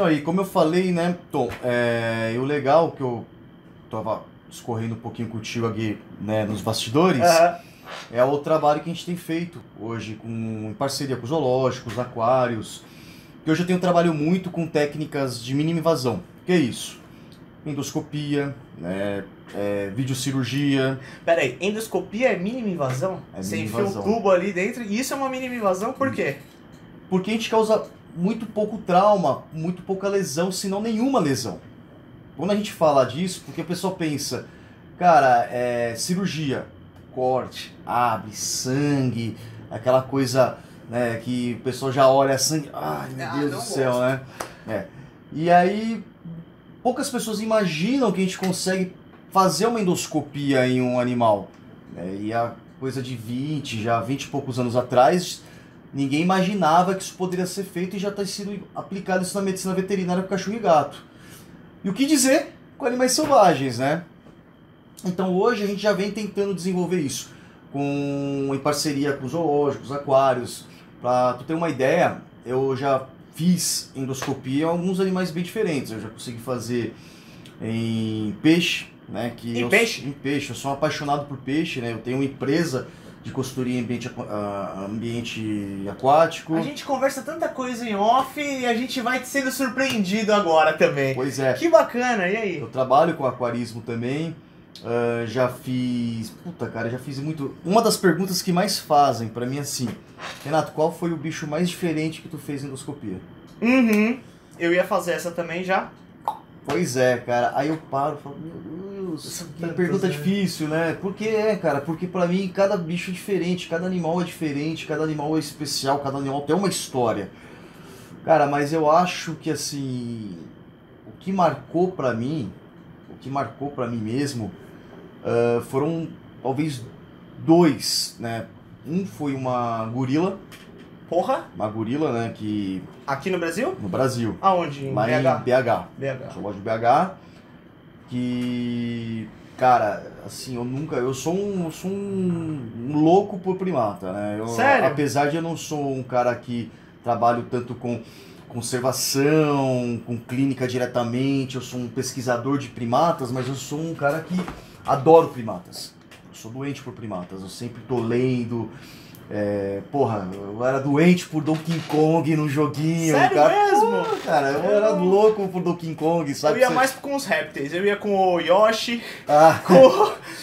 Não, e como eu falei, né, Tom, o legal que eu tava escorrendo um pouquinho contigo aqui, né, nos bastidores, é o trabalho que a gente tem feito hoje em parceria com zoológicos, aquários, que hoje eu tenho trabalho muito com técnicas de mínima invasão. Que é isso? Endoscopia, né, videocirurgia. Peraí, endoscopia é mínima invasão? É mínima invasão. Você enfia um tubo ali dentro e isso é uma mínima invasão, por quê? Porque a gente causa muito pouco trauma, muito pouca lesão, se não nenhuma lesão. Quando a gente fala disso, porque a pessoa pensa, cara, cirurgia, corte, abre, sangue, aquela coisa, né, que o pessoal já olha sangue, ai meu Deus do céu, né? E aí, poucas pessoas imaginam que a gente consegue fazer uma endoscopia em um animal. E a coisa de 20 e poucos anos atrás, ninguém imaginava que isso poderia ser feito e já está sendo aplicado isso na medicina veterinária para cachorro e gato. E o que dizer com animais selvagens, né? Então hoje a gente já vem tentando desenvolver isso em parceria com zoológicos, aquários. Para tu ter uma ideia, eu já fiz endoscopia em alguns animais bem diferentes. Eu já consegui fazer em peixe, né? Em peixe, eu sou um apaixonado por peixe, né? Eu tenho uma empresa de consultoria em ambiente aquático. A gente conversa tanta coisa em off e a gente vai sendo surpreendido agora também. Pois é. Que bacana, e aí? Eu trabalho com aquarismo também, já fiz... Puta, cara, já fiz muito... Uma das perguntas que mais fazem pra mim é assim, Renato, qual foi o bicho mais diferente que tu fez em endoscopia? Eu ia fazer essa também já. Pois é, cara. Aí eu paro e falo, que pergunta difícil, né? Porque cara, porque pra mim cada bicho é diferente, cada animal é diferente, cada animal é especial, cada animal tem uma história. Cara, mas eu acho que assim, o que marcou pra mim mesmo, foram talvez dois, né? Um foi uma gorila. Porra! Uma gorila, né, que... Aqui no Brasil? No Brasil. Aonde? Em BH. Zoológico de BH. Que, cara, assim, eu sou um louco por primata, né? Sério? Apesar de eu não sou um cara que trabalho tanto com conservação, com clínica diretamente, eu sou um pesquisador de primatas, mas eu sou um cara que adoro primatas. Eu sou doente por primatas, eu sempre tô lendo. Porra, eu era doente por Donkey Kong no joguinho. Sério mesmo? Pô, cara, eu era louco por Donkey Kong, sabe? Eu ia mais com os répteis, eu ia com o Yoshi.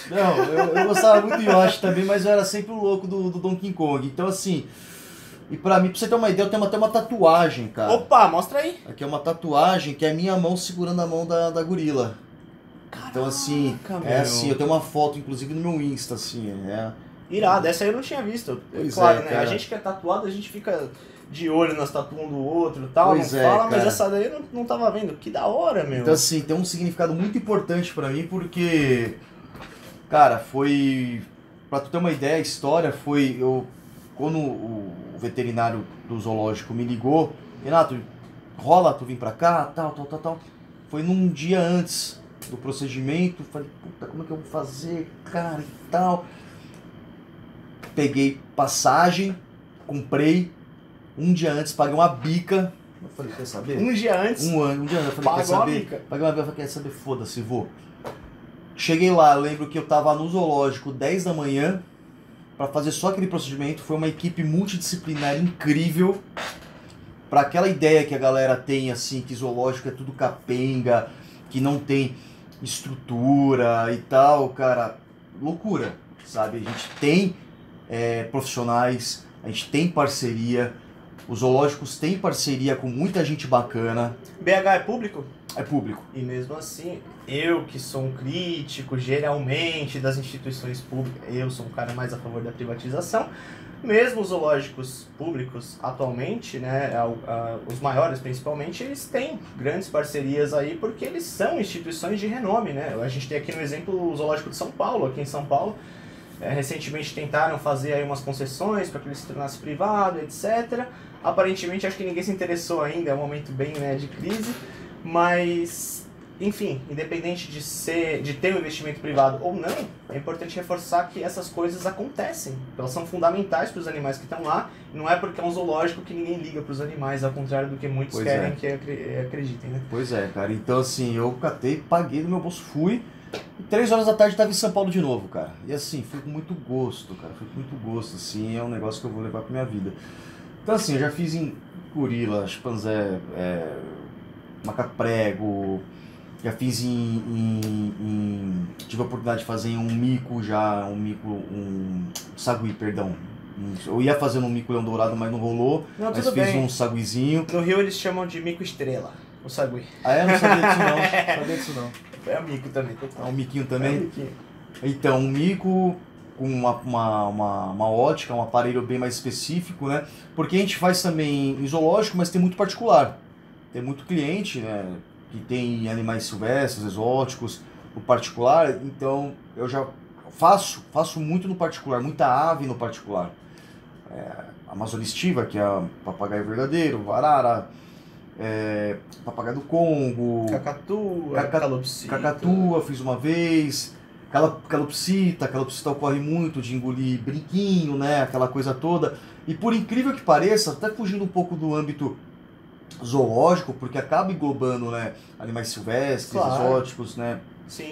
Não, eu gostava muito do Yoshi também, mas eu era sempre o louco do Donkey Kong. Então assim, e pra mim, pra você ter uma ideia, eu tenho até uma tatuagem, cara. Opa, mostra aí. Aqui é uma tatuagem que é a minha mão segurando a mão da gorila. Caraca, então assim, eu tenho uma foto inclusive no meu Insta, assim, Irado, essa aí eu não tinha visto. Pois claro, né? A gente que é tatuado, a gente fica de olho nas tatuas um do outro e tal, mas essa daí eu não tava vendo. Que da hora, meu. Então assim, tem um significado muito importante pra mim porque, cara, foi... Pra tu ter uma ideia, a história foi... Quando o veterinário do zoológico me ligou, Renato, rola tu vir pra cá, tal. Foi num dia antes do procedimento, falei, puta, como é que eu vou fazer, cara, e tal... Peguei passagem, comprei, um dia antes, paguei uma bica. Eu falei, quer saber? Um dia antes? Um dia antes, eu falei, quer saber? Bica. Paguei uma bica, eu falei, quer saber? Foda-se, vou. Cheguei lá, lembro que eu tava no zoológico 10 da manhã, pra fazer só aquele procedimento. Foi uma equipe multidisciplinar incrível. Pra aquela ideia que a galera tem, assim, que zoológico é tudo capenga, que não tem estrutura e tal, cara, loucura, sabe? A gente tem... profissionais, a gente tem parceria, os zoológicos têm parceria com muita gente bacana. BH é público? É público. E mesmo assim, eu que sou um crítico geralmente das instituições públicas, eu sou um cara mais a favor da privatização, mesmo os zoológicos públicos atualmente, né, os maiores principalmente, eles têm grandes parcerias aí porque eles são instituições de renome, né? A gente tem aqui no exemplo o zoológico de São Paulo, aqui em São Paulo. Recentemente tentaram fazer aí umas concessões para que ele se tornasse privado, etc. Aparentemente acho que ninguém se interessou ainda, é um momento bem, né, de crise, mas Enfim, independente de ter um investimento privado ou não, é importante reforçar que essas coisas acontecem. Elas são fundamentais para os animais que estão lá. Não é porque é um zoológico que ninguém liga para os animais, ao contrário do que muitos querem que acreditem, né? Pois é, cara. Então, assim, eu catei, paguei do meu bolso, fui. E 3 horas da tarde estava em São Paulo de novo, cara. E assim, fui com muito gosto, cara. Fui com muito gosto, assim. É um negócio que eu vou levar para minha vida. Então, assim, eu já fiz em gorila, chimpanzé, macaco-prego... Já fiz tive a oportunidade de fazer um sagui, perdão. Eu ia fazer um mico leão dourado, mas não rolou. Não, mas fiz um saguizinho. No Rio eles chamam de mico estrela, o sagui. Ah, é? Não sabia disso não. É um mico também. É um miquinho também? É um miquinho. Então, um mico com uma ótica, um aparelho bem mais específico, né? Porque a gente faz também em zoológico, mas tem muito particular. Tem muito cliente, né? Que tem animais silvestres, exóticos, no particular, então eu já faço muito no particular, muita ave no particular. Amazonistiva, que é papagaio verdadeiro, arara, papagaio do Congo, cacatua, fiz uma vez, calopsita ocorre muito de engolir brinquinho, né, aquela coisa toda. E por incrível que pareça, até fugindo um pouco do âmbito zoológico, porque acaba englobando, né, animais silvestres, claro, exóticos, né? Sim.